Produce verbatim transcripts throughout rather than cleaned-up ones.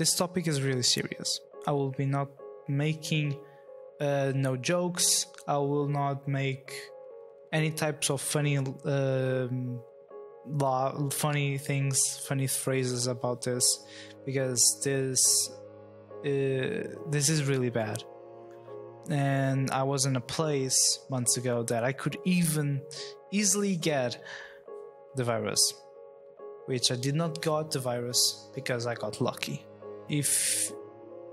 this topic is really serious. I will be not making uh, no jokes. I will not make any types of funny um, la funny things, funny phrases about this, because this uh, this is really bad. And I was in a place months ago that I could even easily get the virus, which I did not got the virus because I got lucky. If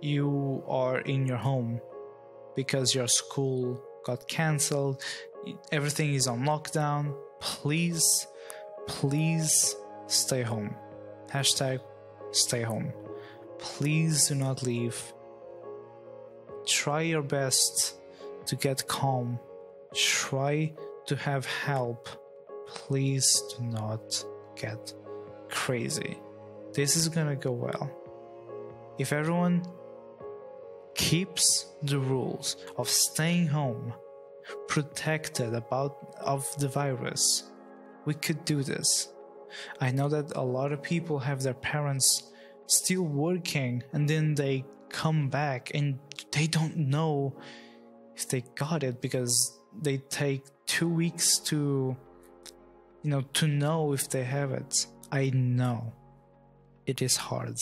you are in your home because your school got cancelled, everything is on lockdown, please, please stay home. Hashtag stay home. Please do not leave. Try your best to get calm. Try to have help. Please do not get crazy. This is gonna go well if everyone keeps the rules of staying home, protected about of the virus. We could do this. I know that a lot of people have their parents still working, and then they come back and they don't know if they got it, because they take two weeks to, you know, to know if they have it. I know it is hard,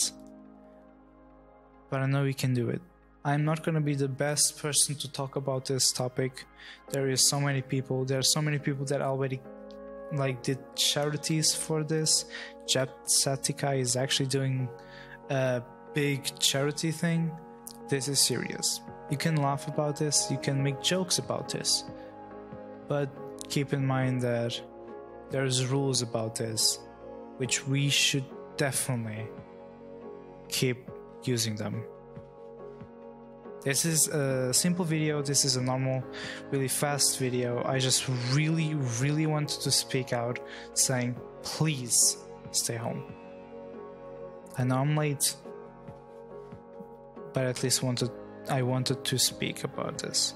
but I know we can do it. I'm not going to be the best person to talk about this topic. There is so many people. There are so many people that already like did charities for this. Jeff Satika is actually doing a big charity thing. This is serious. You can laugh about this. You can make jokes about this. But keep in mind that there's rules about this, which we should definitely keep using them. This is a simple video. This is a normal, really fast video. I just really, really wanted to speak out saying, please stay home. I know I'm late, but at least wanted, I wanted to speak about this.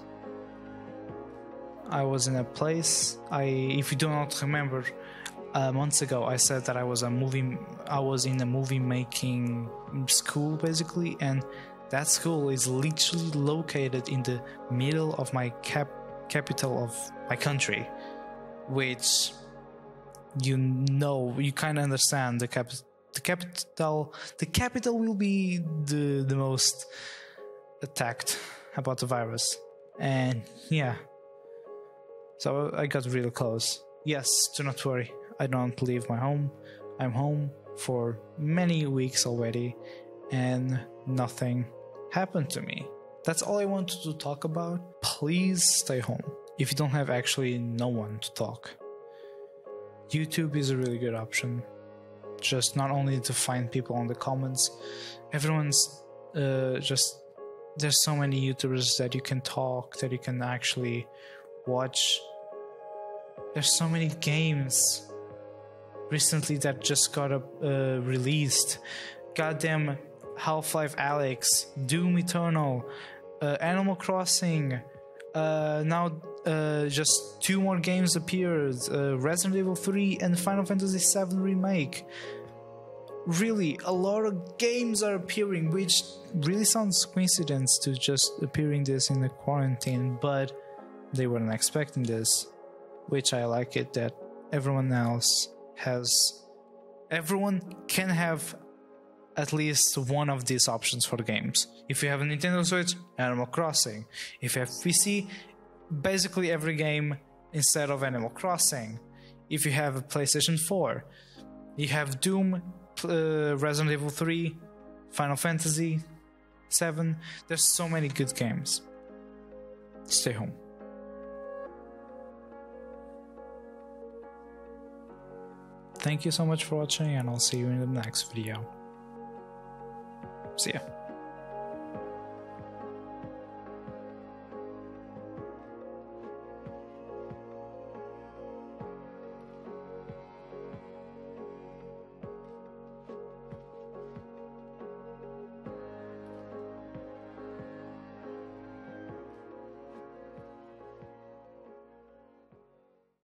I was in a place, I, if you do not remember, Uh, months ago I said that I was a movie I was in a movie making school, basically, and that school is literally located in the middle of my cap capital of my country, which, you know, you kind of understand the cap the capital the capital will be the the most attacked about the virus. And yeah, so I got really close. Yes, do not worry, I don't leave my home. I'm home for many weeks already and nothing happened to me. That's all I wanted to talk about. Please stay home if you don't have actually no one to talk. YouTube is a really good option. Just not only to find people on the comments, everyone's uh, just, there's so many YouTubers that you can talk, that you can actually watch. There's so many games recently that just got uh, released. Goddamn Half-Life Alyx, Doom Eternal, uh, Animal Crossing, uh, now uh, just two more games appeared, uh, Resident Evil three and Final Fantasy seven Remake. Really, a lot of games are appearing, which really sounds coincidence to just appearing this in the quarantine, but they weren't expecting this, which I like it that everyone else has, everyone can have at least one of these options for the games. If you have a Nintendo Switch, Animal Crossing. If you have P C, basically every game instead of Animal Crossing. If you have a PlayStation four, you have Doom, uh, Resident Evil three, Final Fantasy seven. There's so many good games. Stay home. Thank you so much for watching, and I'll see you in the next video. See ya.